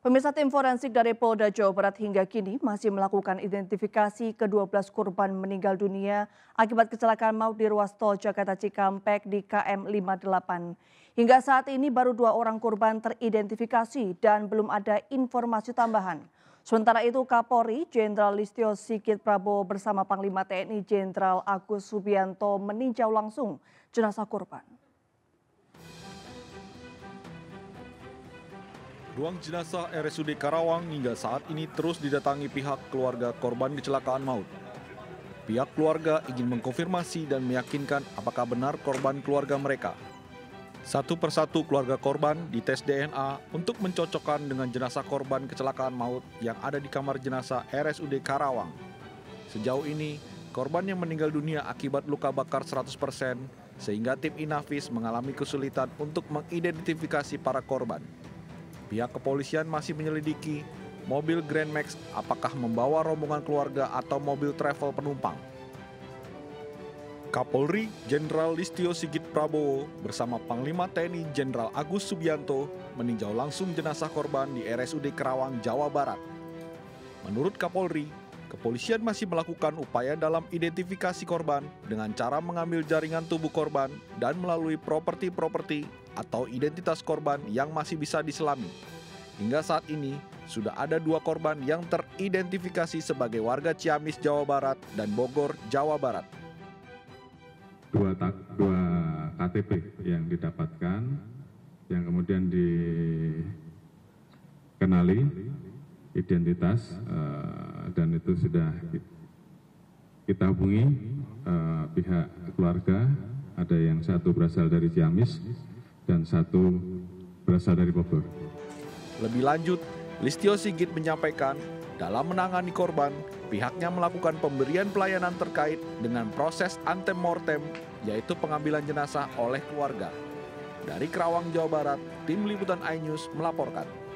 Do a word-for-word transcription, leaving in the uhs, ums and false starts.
Pemirsa, tim forensik dari Polda Jawa Barat hingga kini masih melakukan identifikasi kedua belas korban meninggal dunia akibat kecelakaan maut di ruas tol Jakarta-Cikampek di kilometer lima puluh delapan. Hingga saat ini baru dua orang korban teridentifikasi dan belum ada informasi tambahan. Sementara itu Kapolri Jenderal Listyo Sigit Prabowo bersama Panglima T N I Jenderal Agus Subiyanto meninjau langsung jenazah korban. Ruang jenazah R S U D Karawang hingga saat ini terus didatangi pihak keluarga korban kecelakaan maut. Pihak keluarga ingin mengkonfirmasi dan meyakinkan apakah benar korban keluarga mereka. Satu persatu keluarga korban dites D N A untuk mencocokkan dengan jenazah korban kecelakaan maut yang ada di kamar jenazah R S U D Karawang. Sejauh ini, korban yang meninggal dunia akibat luka bakar seratus persen sehingga tim Inafis mengalami kesulitan untuk mengidentifikasi para korban. Pihak kepolisian masih menyelidiki mobil Grand Max apakah membawa rombongan keluarga atau mobil travel penumpang. Kapolri Jenderal Listyo Sigit Prabowo bersama Panglima T N I Jenderal Agus Subiyanto meninjau langsung jenazah korban di R S U D Karawang, Jawa Barat. Menurut Kapolri, kepolisian masih melakukan upaya dalam identifikasi korban dengan cara mengambil jaringan tubuh korban dan melalui properti-properti atau identitas korban yang masih bisa diselami. Hingga saat ini, sudah ada dua korban yang teridentifikasi sebagai warga Ciamis, Jawa Barat dan Bogor, Jawa Barat. Dua, dua K T P yang didapatkan, yang kemudian dikenali identitas, dan itu sudah kita hubungi pihak keluarga, ada yang satu berasal dari Ciamis dan satu berasal dari Bogor. Lebih lanjut, Listyo Sigit menyampaikan dalam menangani korban, pihaknya melakukan pemberian pelayanan terkait dengan proses antemortem, yaitu pengambilan jenazah oleh keluarga. Dari Karawang, Jawa Barat, tim liputan iNews melaporkan.